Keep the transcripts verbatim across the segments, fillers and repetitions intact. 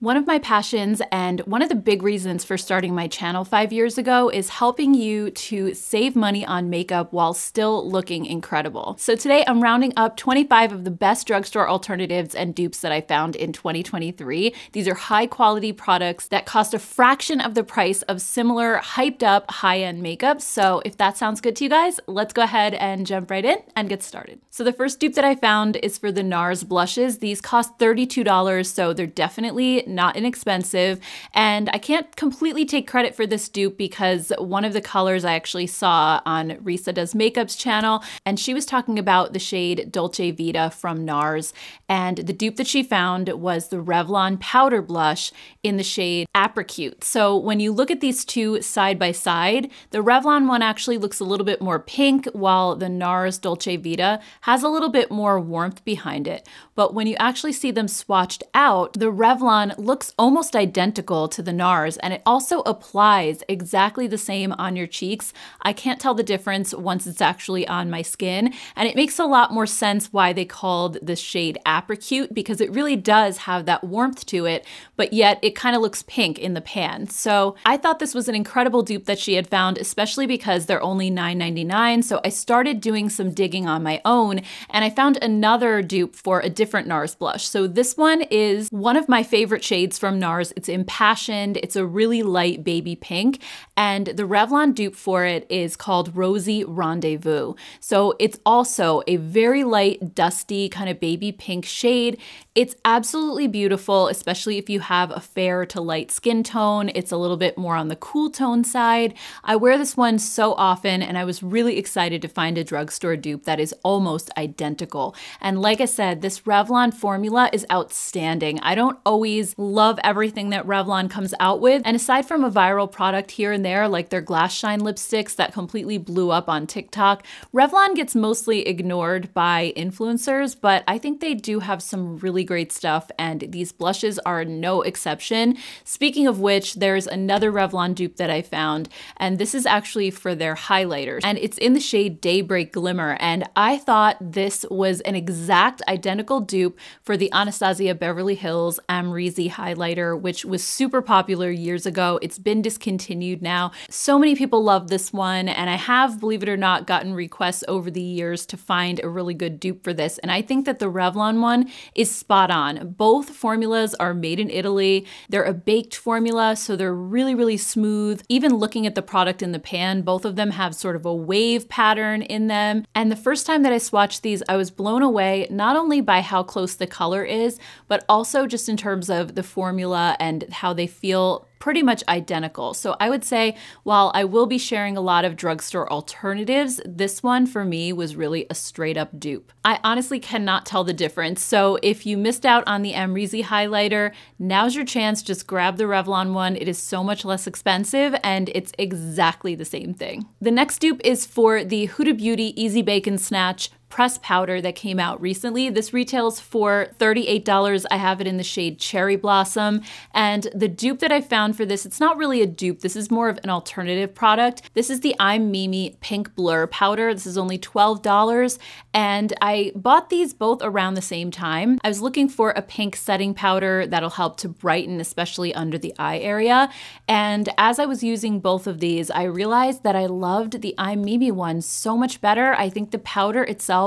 One of my passions and one of the big reasons for starting my channel five years ago is helping you to save money on makeup while still looking incredible. So today I'm rounding up twenty-five of the best drugstore alternatives and dupes that I found in twenty twenty-three. These are high quality products that cost a fraction of the price of similar hyped up high-end makeup. So if that sounds good to you guys, let's go ahead and jump right in and get started. So the first dupe that I found is for the NARS blushes. These cost thirty-two dollars, so they're definitely not inexpensive, and I can't completely take credit for this dupe because one of the colors I actually saw on Risa Does Makeup's channel, and she was talking about the shade Dolce Vita from NARS, and the dupe that she found was the Revlon powder blush in the shade Apricot. So when you look at these two side by side, the Revlon one actually looks a little bit more pink, while the NARS Dolce Vita has a little bit more warmth behind it. But when you actually see them swatched out, the Revlon looks almost identical to the NARS, and it also applies exactly the same on your cheeks. I can't tell the difference once it's actually on my skin, and it makes a lot more sense why they called this shade Apricot, because it really does have that warmth to it, but yet it kind of looks pink in the pan. So I thought this was an incredible dupe that she had found, especially because they're only nine ninety-nine. So I started doing some digging on my own, and I found another dupe for a different NARS blush. So this one is one of my favorite shades from NARS. It's impassioned, it's a really light baby pink, and the Revlon dupe for it is called Rosy Rendezvous. So it's also a very light, dusty kind of baby pink shade. It's absolutely beautiful, especially if you have a fair to light skin tone. It's a little bit more on the cool tone side. I wear this one so often, and I was really excited to find a drugstore dupe that is almost identical. And like I said, this Revlon formula is outstanding. I don't always love everything that Revlon comes out with, and aside from a viral product here and there, like their Glass Shine lipsticks that completely blew up on TikTok, Revlon gets mostly ignored by influencers, but I think they do have some really great stuff, and these blushes are no exception. Speaking of which, there's another Revlon dupe that I found, and this is actually for their highlighters, and it's in the shade Daybreak Glimmer, and I thought this was an exact identical dupe for the Anastasia Beverly Hills Amrezi highlighter, which was super popular years ago. It's been discontinued now. So many people love this one, and I have, believe it or not, gotten requests over the years to find a really good dupe for this, and I think that the Revlon one is spot on. Both formulas are made in Italy. They're a baked formula, so they're really, really smooth. Even looking at the product in the pan, both of them have sort of a wave pattern in them, and the first time that I swatched these, I was blown away not only by how close the color is, but also just in terms of the formula and how they feel pretty much identical. So I would say, while I will be sharing a lot of drugstore alternatives, this one for me was really a straight up dupe. I honestly cannot tell the difference. So if you missed out on the Amrezi highlighter, now's your chance. Just grab the Revlon one. It is so much less expensive, and it's exactly the same thing. The next dupe is for the Huda Beauty Easy Bake and Snatch press powder that came out recently. This retails for thirty-eight dollars. I have it in the shade Cherry Blossom, and the dupe that I found for this, it's not really a dupe, this is more of an alternative product. This is the I'm Meme Pink Blur powder. This is only twelve dollars, and I bought these both around the same time. I was looking for a pink setting powder that'll help to brighten, especially under the eye area, and as I was using both of these, I realized that I loved the I'm Meme one so much better. I think the powder itself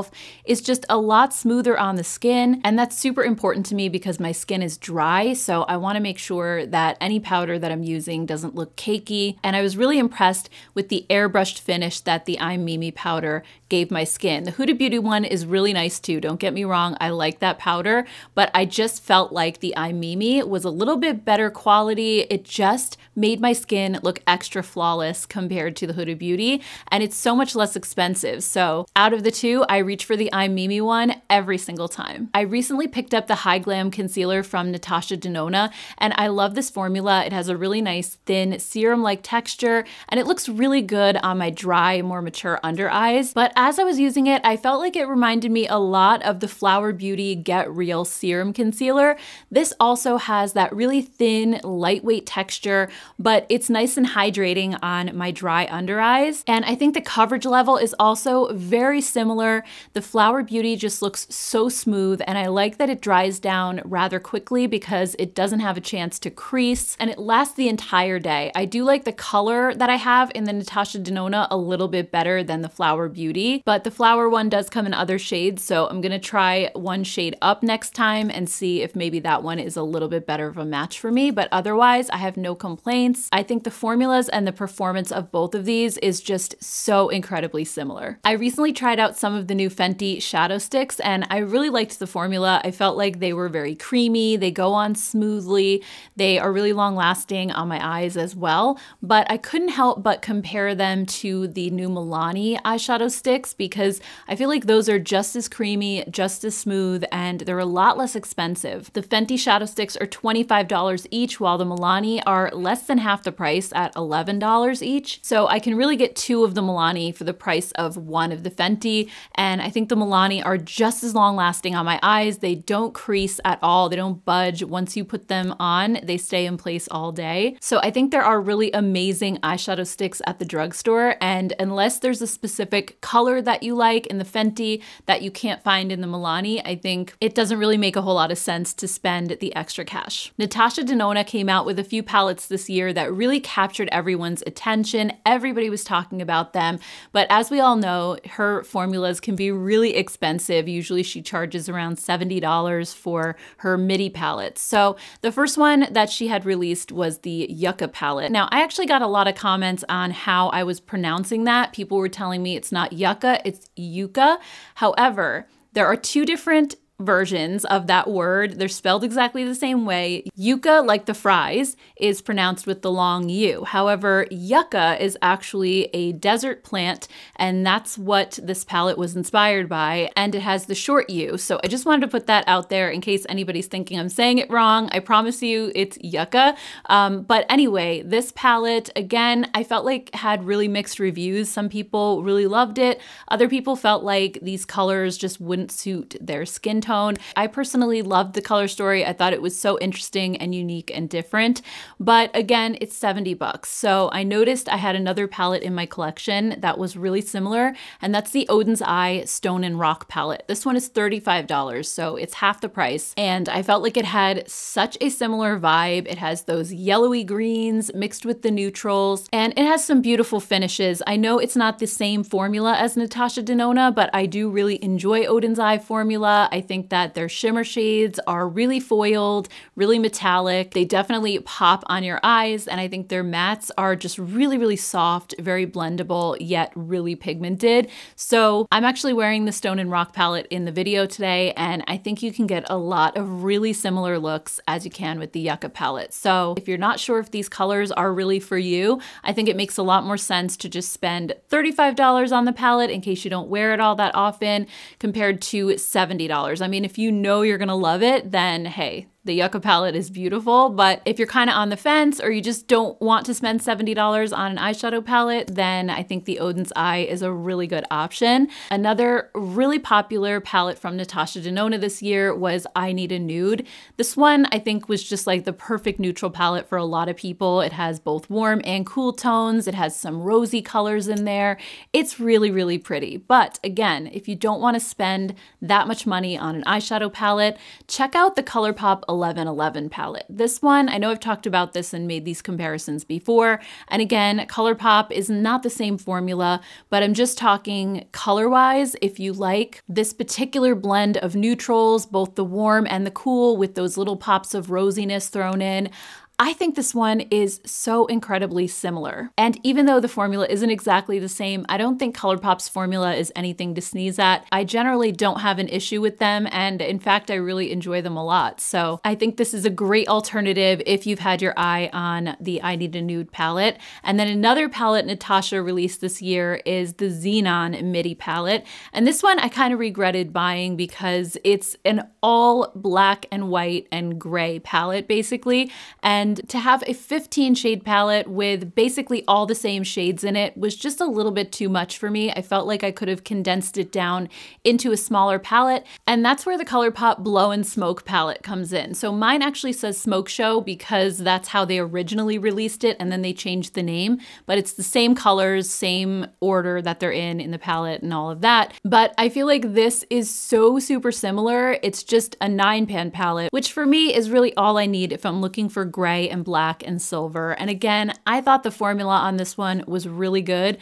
is just a lot smoother on the skin, and that's super important to me because my skin is dry, so I want to make sure that any powder that I'm using doesn't look cakey, and I was really impressed with the airbrushed finish that the I'm Meme powder gave my skin. The Huda Beauty one is really nice too, don't get me wrong, I like that powder, but I just felt like the I'm Meme was a little bit better quality. It just made my skin look extra flawless compared to the Huda Beauty, and it's so much less expensive. So out of the two, I I reach for the I'm Meme one every single time. I recently picked up the High Glam Concealer from Natasha Denona, and I love this formula. It has a really nice thin serum-like texture, and it looks really good on my dry, more mature under eyes. But as I was using it, I felt like it reminded me a lot of the Flower Beauty Get Real Serum Concealer. This also has that really thin, lightweight texture, but it's nice and hydrating on my dry under eyes. And I think the coverage level is also very similar. The Flower Beauty just looks so smooth, and I like that it dries down rather quickly because it doesn't have a chance to crease, and it lasts the entire day. I do like the color that I have in the Natasha Denona a little bit better than the Flower Beauty, but the Flower one does come in other shades, so I'm gonna try one shade up next time and see if maybe that one is a little bit better of a match for me, but otherwise I have no complaints. I think the formulas and the performance of both of these is just so incredibly similar. I recently tried out some of the new Fenty Shadow Stix and I really liked the formula. I felt like they were very creamy, they go on smoothly, they are really long lasting on my eyes as well, but I couldn't help but compare them to the new Milani eyeshadow sticks because I feel like those are just as creamy, just as smooth, and they're a lot less expensive. The Fenty Shadow Stix are twenty-five dollars each, while the Milani are less than half the price at eleven dollars each. So I can really get two of the Milani for the price of one of the Fenty, and I think the Milani are just as long lasting on my eyes. They don't crease at all, they don't budge. Once you put them on, they stay in place all day. So I think there are really amazing eyeshadow sticks at the drugstore, and unless there's a specific color that you like in the Fenty that you can't find in the Milani, I think it doesn't really make a whole lot of sense to spend the extra cash. Natasha Denona came out with a few palettes this year that really captured everyone's attention. Everybody was talking about them, but as we all know, her formulas can be really expensive. Usually she charges around seventy dollars for her midi palettes. So the first one that she had released was the Yucca palette. Now, I actually got a lot of comments on how I was pronouncing that. People were telling me it's not Yucca, it's Yucca. However, there are two different versions of that word. They're spelled exactly the same way. Yucca, like the fries, is pronounced with the long U. However, yucca is actually a desert plant, and that's what this palette was inspired by, and it has the short U. So I just wanted to put that out there in case anybody's thinking I'm saying it wrong. I promise you it's yucca. Um, but anyway, this palette, again, I felt like had really mixed reviews. Some people really loved it. Other people felt like these colors just wouldn't suit their skin tone. I personally loved the color story. I thought it was so interesting and unique and different, but again, it's seventy bucks. So I noticed I had another palette in my collection that was really similar, and that's the Odin's Eye Stone and Rock palette. This one is thirty-five dollars, so it's half the price, and I felt like it had such a similar vibe. It has those yellowy greens mixed with the neutrals, and it has some beautiful finishes. I know it's not the same formula as Natasha Denona, but I do really enjoy Odin's Eye formula. I think think that their shimmer shades are really foiled, really metallic. They definitely pop on your eyes, and I think their mattes are just really, really soft, very blendable, yet really pigmented. So I'm actually wearing the Stone and Rock palette in the video today, and I think you can get a lot of really similar looks as you can with the Yucca palette. So if you're not sure if these colors are really for you, I think it makes a lot more sense to just spend thirty-five dollars on the palette in case you don't wear it all that often, compared to seventy dollars. I mean, if you know you're gonna love it, then hey, the Yucca palette is beautiful, but if you're kind of on the fence or you just don't want to spend seventy dollars on an eyeshadow palette, then I think the Odin's Eye is a really good option. Another really popular palette from Natasha Denona this year was I Need a Nude. This one I think was just like the perfect neutral palette for a lot of people. It has both warm and cool tones. It has some rosy colors in there. It's really, really pretty. But again, if you don't want to spend that much money on an eyeshadow palette, check out the ColourPop eleven eleven palette. This one, I know I've talked about this and made these comparisons before, and again, ColourPop is not the same formula, but I'm just talking color-wise. If you like this particular blend of neutrals, both the warm and the cool, with those little pops of rosiness thrown in, I think this one is so incredibly similar. And even though the formula isn't exactly the same, I don't think ColourPop's formula is anything to sneeze at. I generally don't have an issue with them, and in fact, I really enjoy them a lot. So I think this is a great alternative if you've had your eye on the I Need a Nude palette. And then another palette Natasha released this year is the Xenon Midi palette. And this one I kind of regretted buying because it's an all black and white and gray palette, basically. And and to have a fifteen shade palette with basically all the same shades in it was just a little bit too much for me. I felt like I could have condensed it down into a smaller palette, and that's where the ColourPop Blowin Smoke palette comes in. So mine actually says Smoke Show because that's how they originally released it, and then they changed the name, but it's the same colors, same order that they're in in the palette and all of that. But I feel like this is so super similar. It's just a nine pan palette, which for me is really all I need if I'm looking for gray and black and silver. And again, I thought the formula on this one was really good.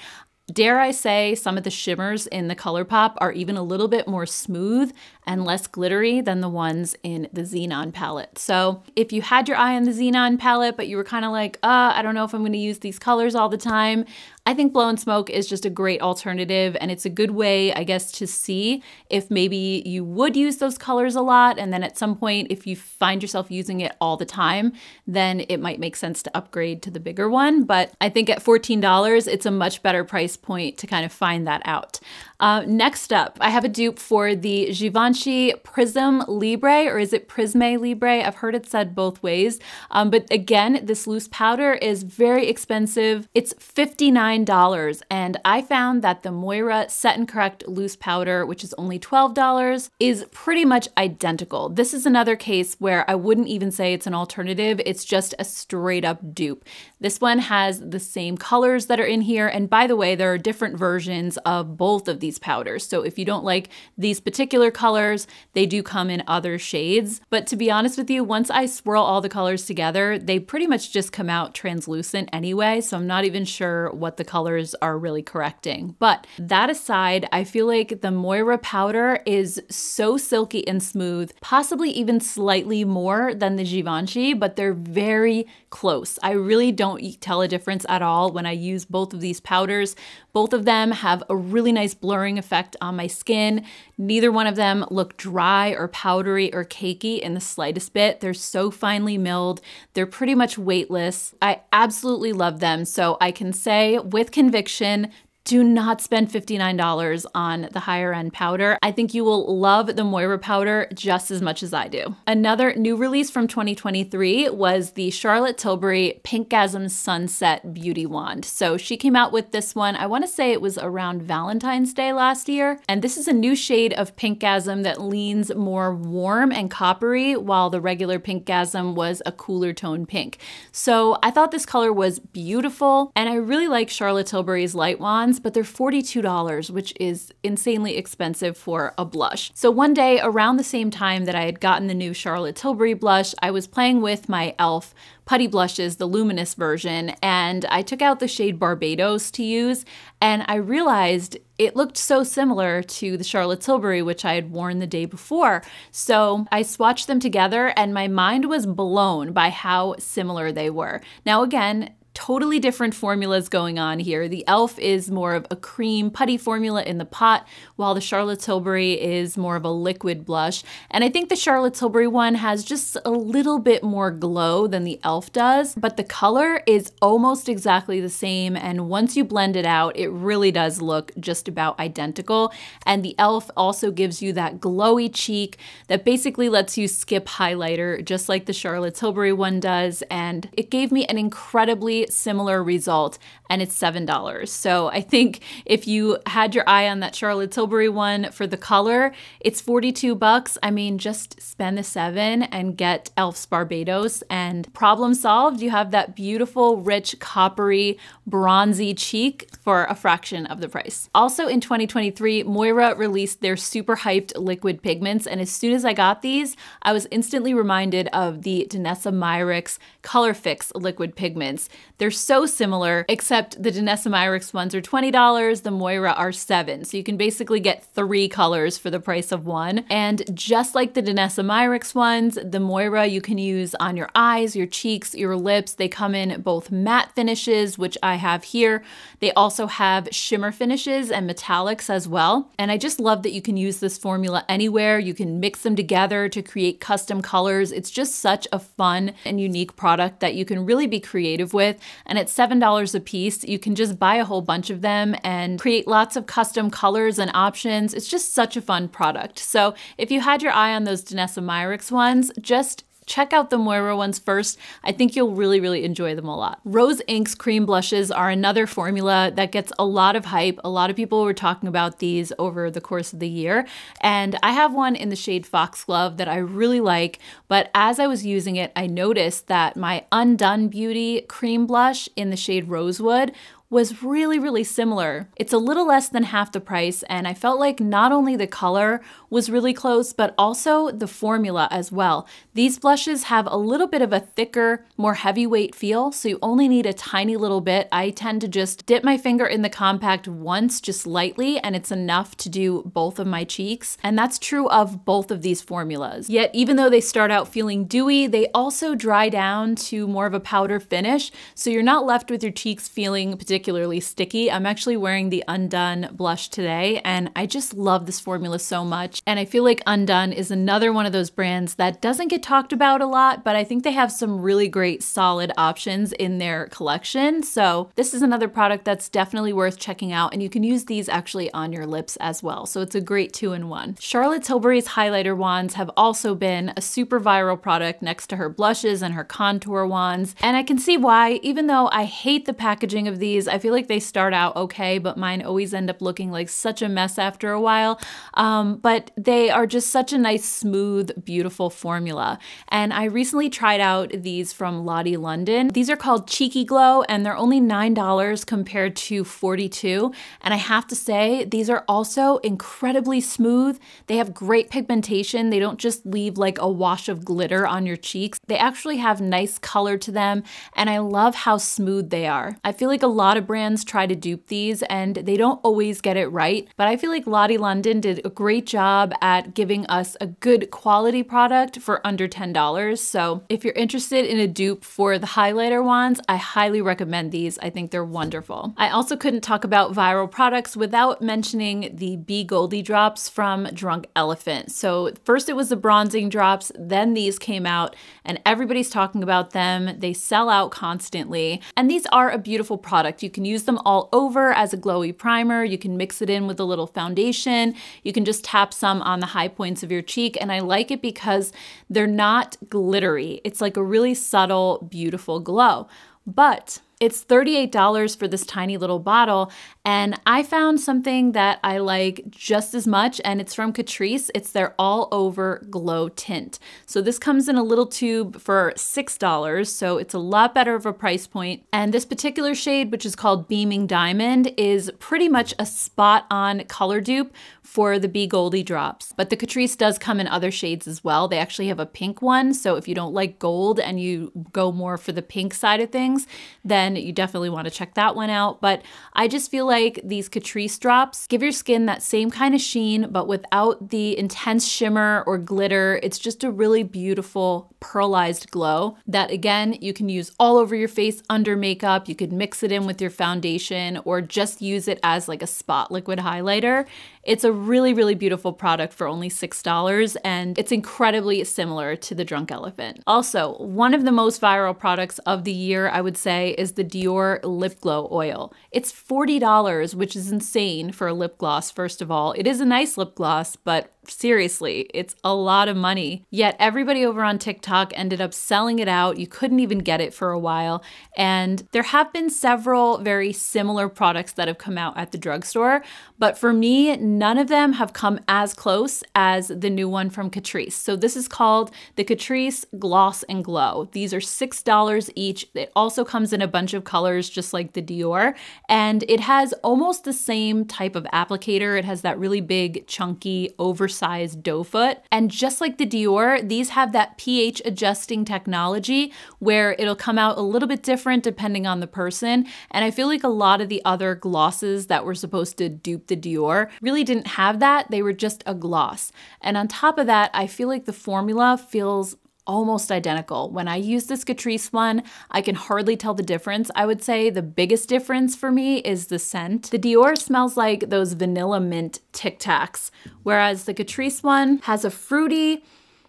Dare I say, some of the shimmers in the ColourPop are even a little bit more smooth and less glittery than the ones in the Xenon palette. So if you had your eye on the Xenon palette, but you were kind of like, uh, I don't know if I'm going to use these colors all the time, I think Blowin Smoke is just a great alternative, and it's a good way, I guess, to see if maybe you would use those colors a lot, and then at some point, if you find yourself using it all the time, then it might make sense to upgrade to the bigger one. But I think at fourteen dollars, it's a much better price point to kind of find that out. Uh, next up, I have a dupe for the Givenchy Prisme Libre, or is it Prisme Libre? I've heard it said both ways. Um, but again, this loose powder is very expensive. It's fifty-nine dollars, and I found that the Moira Set and Correct loose powder, which is only twelve dollars, is pretty much identical. This is another case where I wouldn't even say it's an alternative. It's just a straight up dupe. This one has the same colors that are in here. And by the way, there are different versions of both of these powders. So if you don't like these particular colors, they do come in other shades. But to be honest with you, once I swirl all the colors together, they pretty much just come out translucent anyway. So I'm not even sure what the colors are really correcting. But that aside, I feel like the Moira powder is so silky and smooth, possibly even slightly more than the Givenchy, but they're very close. I really don't tell a difference at all when I use both of these powders. Both of them have a really nice blur effect on my skin. Neither one of them look dry or powdery or cakey in the slightest bit. They're so finely milled. They're pretty much weightless. I absolutely love them. So I can say with conviction, do not spend fifty-nine dollars on the higher end powder. I think you will love the Moira powder just as much as I do. Another new release from twenty twenty-three was the Charlotte Tilbury Pinkgasm Sunset Beauty Wand. So she came out with this one, I wanna say it was around Valentine's Day last year. And this is a new shade of Pinkgasm that leans more warm and coppery, while the regular Pinkgasm was a cooler tone pink. So I thought this color was beautiful, and I really like Charlotte Tilbury's light wand, but they're forty-two dollars, which is insanely expensive for a blush. So one day around the same time that I had gotten the new Charlotte Tilbury blush, I was playing with my e l f putty blushes, the luminous version, and I took out the shade Barbados to use, and I realized it looked so similar to the Charlotte Tilbury, which I had worn the day before. So I swatched them together, and my mind was blown by how similar they were. Now again, totally different formulas going on here. The e l f is more of a cream putty formula in the pot, while the Charlotte Tilbury is more of a liquid blush. And I think the Charlotte Tilbury one has just a little bit more glow than the e l f does, but the color is almost exactly the same. And once you blend it out, it really does look just about identical. And the e l f also gives you that glowy cheek that basically lets you skip highlighter, just like the Charlotte Tilbury one does. And it gave me an incredibly similar result, and it's seven dollars. So I think if you had your eye on that Charlotte Tilbury one for the color, it's forty-two bucks. I mean, just spend the seven and get e l f's Barbados, and problem solved. You have that beautiful, rich, coppery, bronzy cheek for a fraction of the price. Also in twenty twenty-three, Moira released their super hyped liquid pigments, and as soon as I got these, I was instantly reminded of the Danessa Myricks Color Fix liquid pigments. They're so similar, except the Danessa Myricks ones are twenty dollars, the Moira are seven dollars. So you can basically get three colors for the price of one. And just like the Danessa Myricks ones, the Moira you can use on your eyes, your cheeks, your lips. They come in both matte finishes, which I have here. They also have shimmer finishes and metallics as well. And I just love that you can use this formula anywhere. You can mix them together to create custom colors. It's just such a fun and unique product that you can really be creative with. And at seven dollars a piece, you can just buy a whole bunch of them and create lots of custom colors and options. It's just such a fun product. So if you had your eye on those Danessa Myricks ones, just check out the Moira ones first. I think you'll really, really enjoy them a lot. Rose Inc.'s cream blushes are another formula that gets a lot of hype. A lot of people were talking about these over the course of the year, and I have one in the shade Foxglove that I really like, but as I was using it, I noticed that my Undone Beauty cream blush in the shade Rosewood was really, really similar. It's a little less than half the price, and I felt like not only the color was really close, but also the formula as well. These blushes have a little bit of a thicker, more heavyweight feel, so you only need a tiny little bit. I tend to just dip my finger in the compact once, just lightly, and it's enough to do both of my cheeks, and that's true of both of these formulas. Yet, even though they start out feeling dewy, they also dry down to more of a powder finish, so you're not left with your cheeks feeling particularly particularly sticky. I'm actually wearing the Undone blush today, and I just love this formula so much. And I feel like Undone is another one of those brands that doesn't get talked about a lot, but I think they have some really great solid options in their collection. So this is another product that's definitely worth checking out, and you can use these actually on your lips as well. So it's a great two-in-one. Charlotte Tilbury's highlighter wands have also been a super viral product next to her blushes and her contour wands. And I can see why, even though I hate the packaging of these, I feel like they start out okay, but mine always end up looking like such a mess after a while. Um, but they are just such a nice, smooth, beautiful formula. And I recently tried out these from Lottie London. These are called Cheeky Glow, and they're only nine dollars compared to forty-two dollars. And I have to say, these are also incredibly smooth. They have great pigmentation. They don't just leave like a wash of glitter on your cheeks. They actually have nice color to them, and I love how smooth they are. I feel like a lot of brands try to dupe these and they don't always get it right, but I feel like Lottie London did a great job at giving us a good quality product for under ten dollars. So if you're interested in a dupe for the highlighter wands, I highly recommend these. I think they're wonderful. I also couldn't talk about viral products without mentioning the Be Goldie drops from Drunk Elephant. So first it was the bronzing drops, then these came out, and everybody's talking about them. They sell out constantly, and these are a beautiful product. You can use them all over as a glowy primer. You can mix it in with a little foundation. You can just tap some on the high points of your cheek. And I like it because they're not glittery. It's like a really subtle, beautiful glow. But it's thirty-eight dollars for this tiny little bottle, and I found something that I like just as much, and it's from Catrice. It's their All Over Glow Tint. So this comes in a little tube for six dollars, so it's a lot better of a price point. And this particular shade, which is called Beaming Diamond, is pretty much a spot-on color dupe for the Be Goldie drops. But the Catrice does come in other shades as well. They actually have a pink one, so if you don't like gold and you go more for the pink side of things, then you definitely want to check that one out. But I just feel like these Catrice drops give your skin that same kind of sheen, but without the intense shimmer or glitter. It's just a really beautiful pearlized glow that, again, you can use all over your face under makeup. You could mix it in with your foundation or just use it as like a spot liquid highlighter. It's a really, really beautiful product for only six dollars, and it's incredibly similar to the Drunk Elephant. Also, one of the most viral products of the year, I would say, is the Dior Lip Glow Oil. It's forty dollars, which is insane for a lip gloss, first of all. It is a nice lip gloss, but seriously, it's a lot of money. Yet everybody over on TikTok ended up selling it out. You couldn't even get it for a while. And there have been several very similar products that have come out at the drugstore, but for me, none of them have come as close as the new one from Catrice. So this is called the Catrice Gloss and Glow. These are six dollars each. It also comes in a bunch of colors, just like the Dior, and it has almost the same type of applicator. It has that really big, chunky, oversized Oversized doe foot. And just like the Dior, these have that pH adjusting technology where it'll come out a little bit different depending on the person. And I feel like a lot of the other glosses that were supposed to dupe the Dior really didn't have that. They were just a gloss. And on top of that, I feel like the formula feels almost identical. When I use this Catrice one, I can hardly tell the difference. I would say the biggest difference for me is the scent. The Dior smells like those vanilla mint Tic Tacs, whereas the Catrice one has a fruity,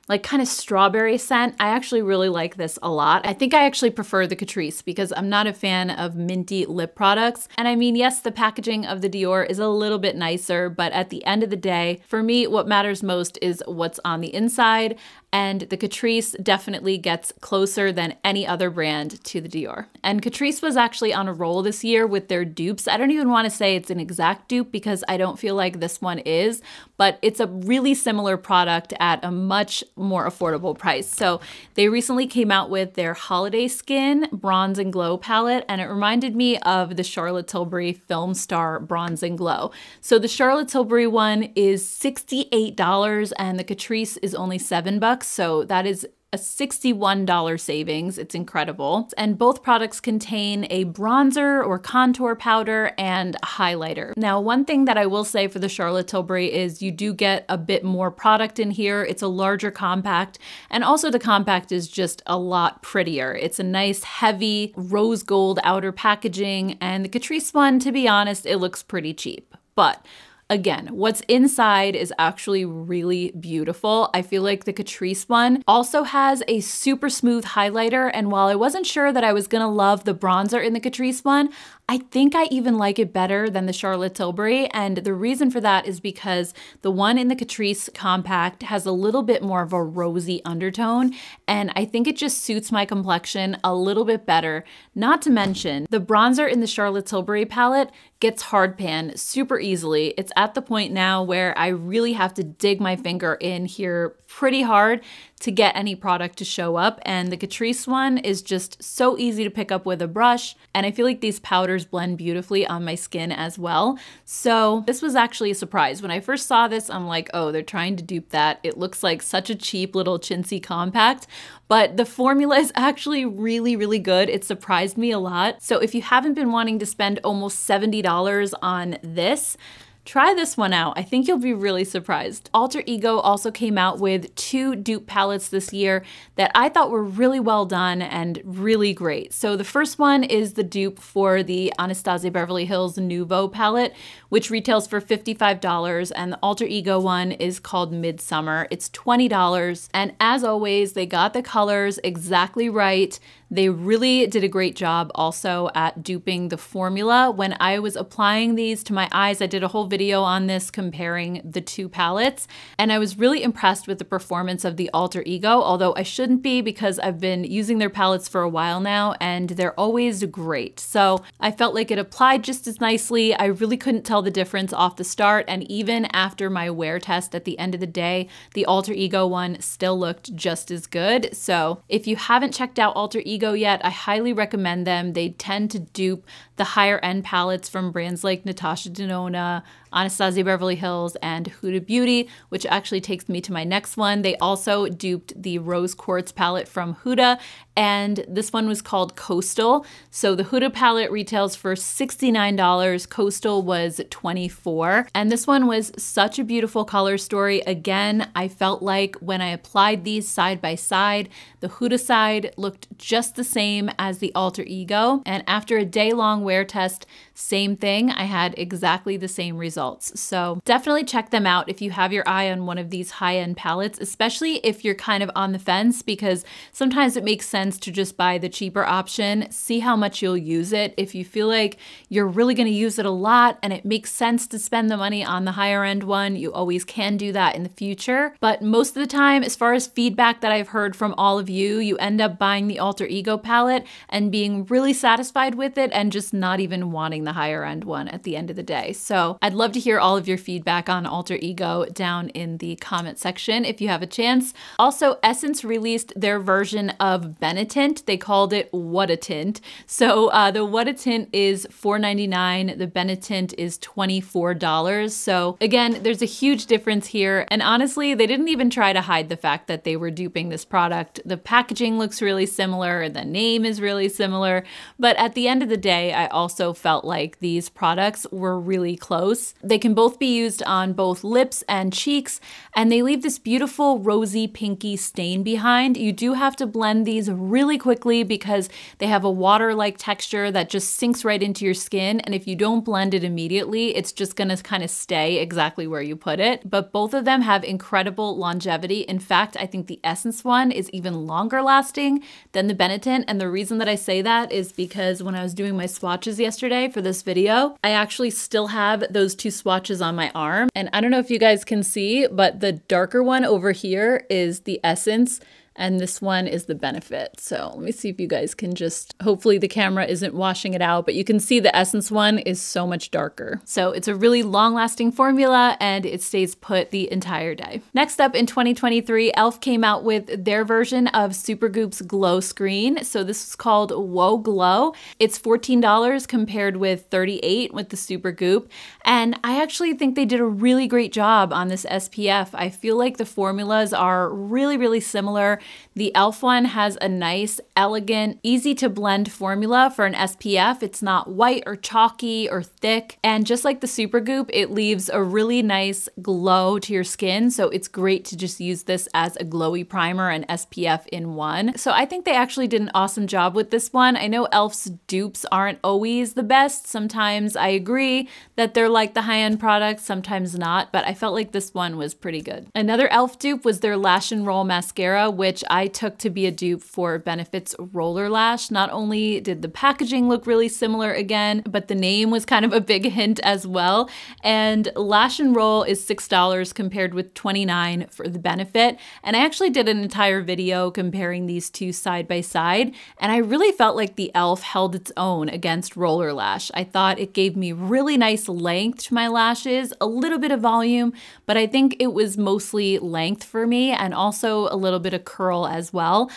like kind of strawberry scent. I actually really like this a lot. I think I actually prefer the Catrice because I'm not a fan of minty lip products. And I mean, yes, the packaging of the Dior is a little bit nicer, but at the end of the day, for me, what matters most is what's on the inside. And the Catrice definitely gets closer than any other brand to the Dior. And Catrice was actually on a roll this year with their dupes. I don't even want to say it's an exact dupe because I don't feel like this one is, but it's a really similar product at a much more affordable price. So they recently came out with their Holiday Skin Bronze and Glow palette, and it reminded me of the Charlotte Tilbury Film Star Bronze and Glow. So the Charlotte Tilbury one is sixty-eight dollars and the Catrice is only seven bucks. So that is a sixty-one dollar savings. It's incredible. And both products contain a bronzer or contour powder and a highlighter. Now, one thing that I will say for the Charlotte Tilbury is you do get a bit more product in here. It's a larger compact. And also the compact is just a lot prettier. It's a nice, heavy, rose gold outer packaging. And the Catrice one, to be honest, it looks pretty cheap. But again, what's inside is actually really beautiful. I feel like the Catrice one also has a super smooth highlighter, and while I wasn't sure that I was gonna love the bronzer in the Catrice one, I think I even like it better than the Charlotte Tilbury, and the reason for that is because the one in the Catrice compact has a little bit more of a rosy undertone, and I think it just suits my complexion a little bit better. Not to mention, the bronzer in the Charlotte Tilbury palette gets hard pan super easily. It's at the point now where I really have to dig my finger in here pretty hard to get any product to show up, and the Catrice one is just so easy to pick up with a brush, and I feel like these powders blend beautifully on my skin as well. So this was actually a surprise. When I first saw this, I'm like, oh, they're trying to dupe that. It looks like such a cheap little chintzy compact, but the formula is actually really, really good. It surprised me a lot. So if you haven't been wanting to spend almost seventy dollars on this, try this one out. I think you'll be really surprised. Alter Ego also came out with two dupe palettes this year that I thought were really well done and really great. So the first one is the dupe for the Anastasia Beverly Hills Nouveau palette, which retails for fifty-five dollars, and the Alter Ego one is called Midsummer. It's twenty dollars, and as always, they got the colors exactly right. They really did a great job also at duping the formula. When I was applying these to my eyes, I did a whole video on this comparing the two palettes, and I was really impressed with the performance of the Alter Ego, although I shouldn't be because I've been using their palettes for a while now and they're always great. So I felt like it applied just as nicely. I really couldn't tell the difference off the start, and even after my wear test at the end of the day, the Alter Ego one still looked just as good. So if you haven't checked out Alter Ego yet, I highly recommend them. They tend to dupe the higher end palettes from brands like Natasha Denona, Anastasia Beverly Hills, and Huda Beauty, which actually takes me to my next one. They also duped the Rose Quartz palette from Huda, and this one was called Coastal. So the Huda palette retails for sixty-nine dollars, Coastal was twenty-four dollars, and this one was such a beautiful color story. Again, I felt like when I applied these side by side, the Huda side looked just the same as the Alter Ego, and after a day-long wear test, same thing, I had exactly the same result. So definitely check them out if you have your eye on one of these high-end palettes, especially if you're kind of on the fence, because sometimes it makes sense to just buy the cheaper option, see how much you'll use it. If you feel like you're really going to use it a lot and it makes sense to spend the money on the higher-end one, you always can do that in the future. But most of the time, as far as feedback that I've heard from all of you, you end up buying the Alter Ego palette and being really satisfied with it and just not even wanting the higher-end one at the end of the day. So I'd love to hear all of your feedback on Alter Ego down in the comment section if you have a chance. Also, Essence released their version of Benetint. They called it What a Tint. So uh, the What a Tint is four ninety-nine, the Benetint is twenty-four dollars. So again, there's a huge difference here. And honestly, they didn't even try to hide the fact that they were duping this product. The packaging looks really similar, the name is really similar, but at the end of the day, I also felt like these products were really close. They can both be used on both lips and cheeks, and they leave this beautiful rosy pinky stain behind. You do have to blend these really quickly because they have a water-like texture that just sinks right into your skin, and if you don't blend it immediately, it's just gonna kind of stay exactly where you put it. But both of them have incredible longevity. In fact, I think the Essence one is even longer lasting than the Benetint, and the reason that I say that is because when I was doing my swatches yesterday for this video, I actually still have those two swatches on my arm, and I don't know if you guys can see, but the darker one over here is the Essence and this one is the Benefit. So let me see if you guys can just, hopefully the camera isn't washing it out, but you can see the Essence one is so much darker. So it's a really long lasting formula and it stays put the entire day. Next up in twenty twenty-three, e l f came out with their version of Supergoop's Glow Screen. So this is called Whoa Glow. It's fourteen dollars compared with thirty-eight dollars with the Supergoop. And I actually think they did a really great job on this S P F. I feel like the formulas are really, really similar. The e l f one has a nice, elegant, easy to blend formula for an S P F. It's not white or chalky or thick. And just like the Supergoop, it leaves a really nice glow to your skin. So it's great to just use this as a glowy primer and S P F in one. So I think they actually did an awesome job with this one. I know e l f's dupes aren't always the best. Sometimes I agree that they're like the high-end products, sometimes not, but I felt like this one was pretty good. Another e l f dupe was their Lash and Roll Mascara, which which I took to be a dupe for Benefit's Roller Lash. Not only did the packaging look really similar again, but the name was kind of a big hint as well. And Lash and Roll is six dollars compared with twenty-nine dollars for the Benefit. And I actually did an entire video comparing these two side by side, and I really felt like the e l f held its own against Roller Lash. I thought it gave me really nice length to my lashes, a little bit of volume, but I think it was mostly length for me and also a little bit of curve as well.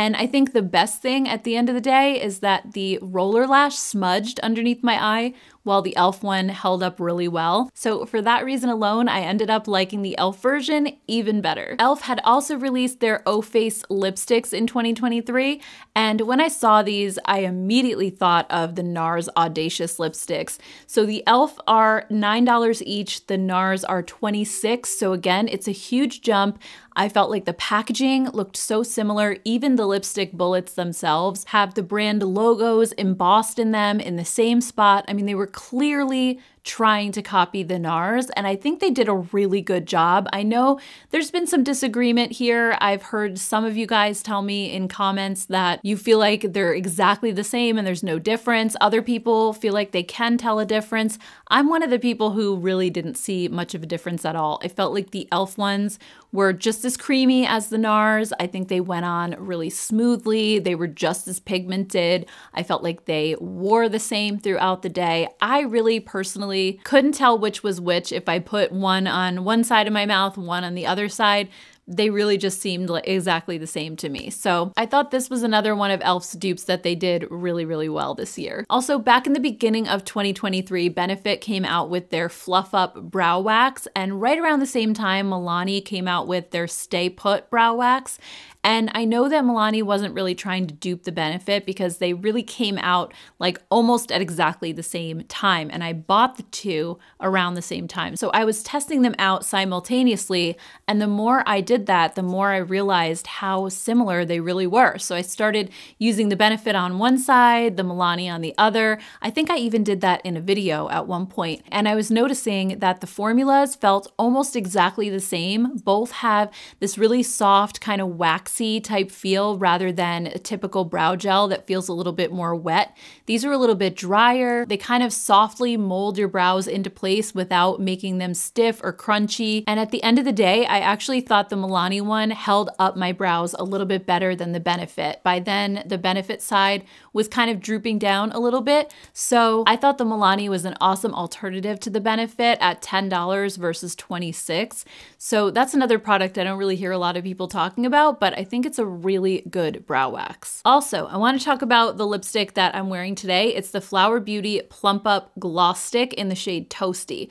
And I think the best thing at the end of the day is that the Roller Lash smudged underneath my eye while the e l f one held up really well. So for that reason alone, I ended up liking the e l f version even better. e l f had also released their O Face lipsticks in twenty twenty-three, and when I saw these, I immediately thought of the NARS Audacious lipsticks. So the e l f are nine dollars each, the NARS are twenty-six dollars, so again, it's a huge jump. I felt like the packaging looked so similar. Even the lipstick bullets themselves have the brand logos embossed in them in the same spot. I mean, they were clearly trying to copy the NARS, and I think they did a really good job. I know there's been some disagreement here. I've heard some of you guys tell me in comments that you feel like they're exactly the same and there's no difference. Other people feel like they can tell a difference. I'm one of the people who really didn't see much of a difference at all. I felt like the e l f ones were just as creamy as the NARS. I think they went on really smoothly. They were just as pigmented. I felt like they wore the same throughout the day. I really personally couldn't tell which was which. If I put one on one side of my mouth, one on the other side, they really just seemed like exactly the same to me. So I thought this was another one of e l f's dupes that they did really, really well this year. Also, back in the beginning of twenty twenty-three, Benefit came out with their Fluff Up Brow Wax, and right around the same time, Milani came out with their Stay Put Brow Wax. And I know that Milani wasn't really trying to dupe the Benefit because they really came out like almost at exactly the same time. And I bought the two around the same time. So I was testing them out simultaneously. And the more I did that, the more I realized how similar they really were. So I started using the Benefit on one side, the Milani on the other. I think I even did that in a video at one point. And I was noticing that the formulas felt almost exactly the same. Both have this really soft kind of wax type feel rather than a typical brow gel that feels a little bit more wet. These are a little bit drier. They kind of softly mold your brows into place without making them stiff or crunchy. And at the end of the day, I actually thought the Milani one held up my brows a little bit better than the Benefit. By then, the Benefit side was kind of drooping down a little bit. So I thought the Milani was an awesome alternative to the Benefit at ten dollars versus twenty-six dollars. So that's another product I don't really hear a lot of people talking about, but I I think it's a really good brow wax. Also, I want to talk about the lipstick that I'm wearing today. It's the Flower Beauty Plump Up Gloss Stick in the shade Toasty.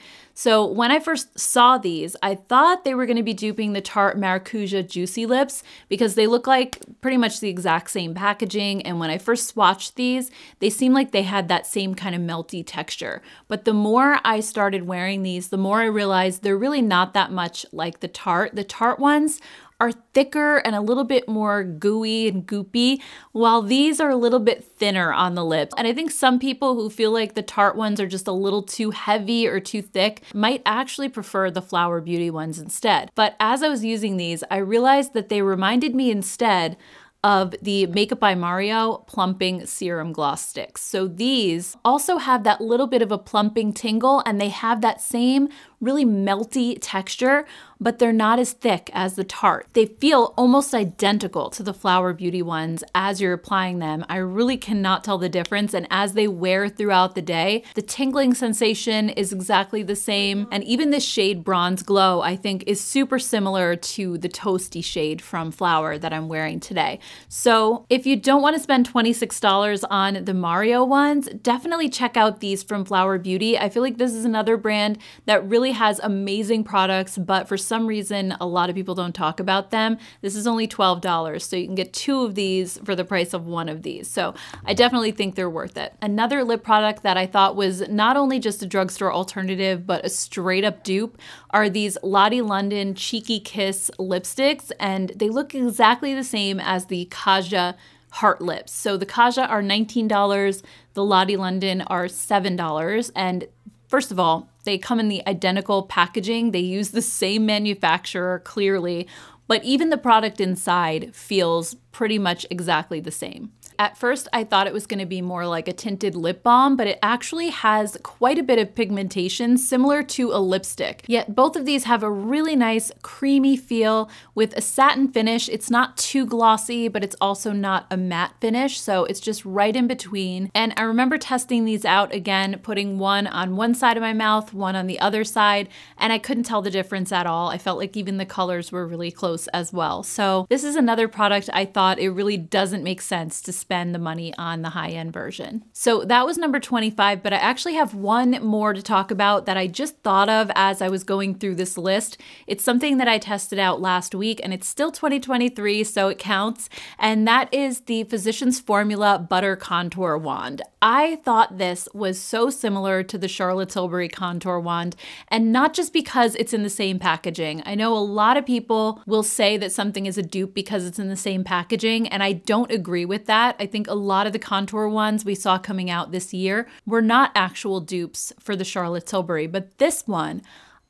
So when I first saw these, I thought they were going to be duping the Tarte Maracuja Juicy Lips because they look like pretty much the exact same packaging, and when I first swatched these, they seemed like they had that same kind of melty texture. But the more I started wearing these, the more I realized they're really not that much like the Tarte. The Tarte ones are thicker and a little bit more gooey and goopy, while these are a little bit thinner on the lips. And I think some people who feel like the Tarte ones are just a little too heavy or too thick might actually prefer the Flower Beauty ones instead. But as I was using these, I realized that they reminded me instead of the Makeup by Mario Plumping Serum Gloss Sticks. So these also have that little bit of a plumping tingle, and they have that same really melty texture, but they're not as thick as the Tarte. They feel almost identical to the Flower Beauty ones as you're applying them. I really cannot tell the difference, and as they wear throughout the day, the tingling sensation is exactly the same, and even this shade Bronze Glow, I think, is super similar to the toasty shade from Flower that I'm wearing today. So if you don't want to spend twenty-six dollars on the Mario ones, definitely check out these from Flower Beauty. I feel like this is another brand that really has amazing products, but for some reason a lot of people don't talk about them. This is only twelve dollars, so you can get two of these for the price of one of these, so I definitely think they're worth it. Another lip product that I thought was not only just a drugstore alternative but a straight up dupe are these Lottie London Cheeky Kiss lipsticks, and they look exactly the same as the Kaja Heart Lips. So the Kaja are nineteen dollars, the Lottie London are seven dollars, and first of all, they come in the identical packaging. They use the same manufacturer, clearly, but even the product inside feels pretty much exactly the same. At first, I thought it was going to be more like a tinted lip balm, but it actually has quite a bit of pigmentation similar to a lipstick. Yet both of these have a really nice creamy feel with a satin finish. It's not too glossy, but it's also not a matte finish, so it's just right in between. And I remember testing these out again, putting one on one side of my mouth, one on the other side, and I couldn't tell the difference at all. I felt like even the colors were really close as well. So this is another product I thought it really doesn't make sense to spend spend the money on the high-end version. So that was number twenty-five, but I actually have one more to talk about that I just thought of as I was going through this list. It's something that I tested out last week, and it's still twenty twenty-three, so it counts, and that is the Physician's Formula Butter Contour Wand. I thought this was so similar to the Charlotte Tilbury Contour Wand, and not just because it's in the same packaging. I know a lot of people will say that something is a dupe because it's in the same packaging, and I don't agree with that. I think a lot of the contour ones we saw coming out this year were not actual dupes for the Charlotte Tilbury, but this one,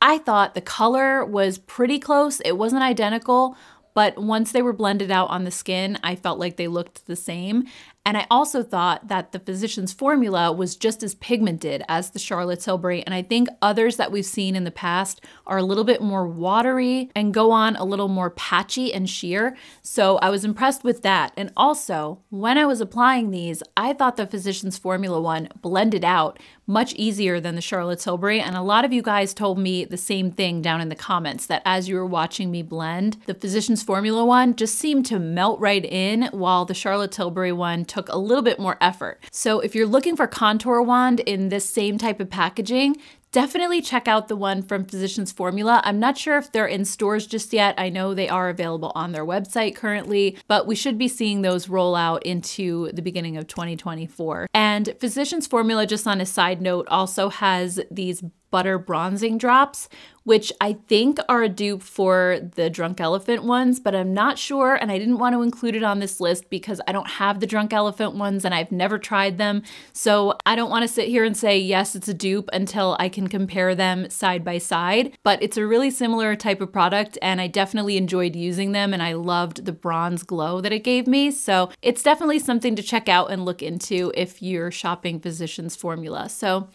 I thought the color was pretty close. It wasn't identical, but once they were blended out on the skin, I felt like they looked the same. And I also thought that the Physician's Formula was just as pigmented as the Charlotte Tilbury, and I think others that we've seen in the past are a little bit more watery and go on a little more patchy and sheer, so I was impressed with that. And also, when I was applying these, I thought the Physician's Formula one blended out much easier than the Charlotte Tilbury, and a lot of you guys told me the same thing down in the comments, that as you were watching me blend, the Physician's Formula one just seemed to melt right in, while the Charlotte Tilbury one took a little bit more effort. So if you're looking for contour wand in this same type of packaging, definitely check out the one from Physician's Formula. I'm not sure if they're in stores just yet. I know they are available on their website currently, but we should be seeing those roll out into the beginning of twenty twenty-four. And Physician's Formula, just on a side note, also has these butter bronzing drops, which I think are a dupe for the Drunk Elephant ones, but I'm not sure, and I didn't want to include it on this list because I don't have the Drunk Elephant ones and I've never tried them, so I don't want to sit here and say yes, it's a dupe until I can compare them side by side, but it's a really similar type of product and I definitely enjoyed using them, and I loved the bronze glow that it gave me, so it's definitely something to check out and look into if you're shopping Physician's Formula. So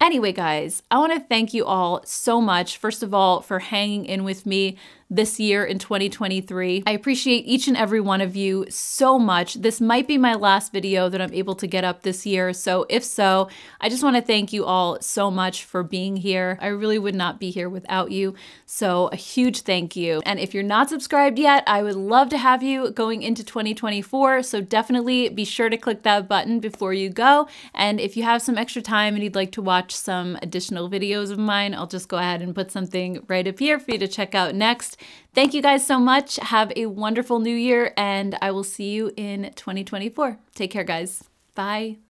anyway, guys, I want to thank you all so much, first of all, for hanging in with me this year in twenty twenty-three. I appreciate each and every one of you so much. This might be my last video that I'm able to get up this year, so if so, I just want to thank you all so much for being here. I really would not be here without you, so a huge thank you. And if you're not subscribed yet, I would love to have you going into twenty twenty-four, so definitely be sure to click that button before you go. And if you have some extra time and you'd like to watch some additional videos of mine, I'll just go ahead and put something right up here for you to check out next. Thank you guys so much. Have a wonderful new year, and I will see you in twenty twenty-four. Take care, guys. Bye.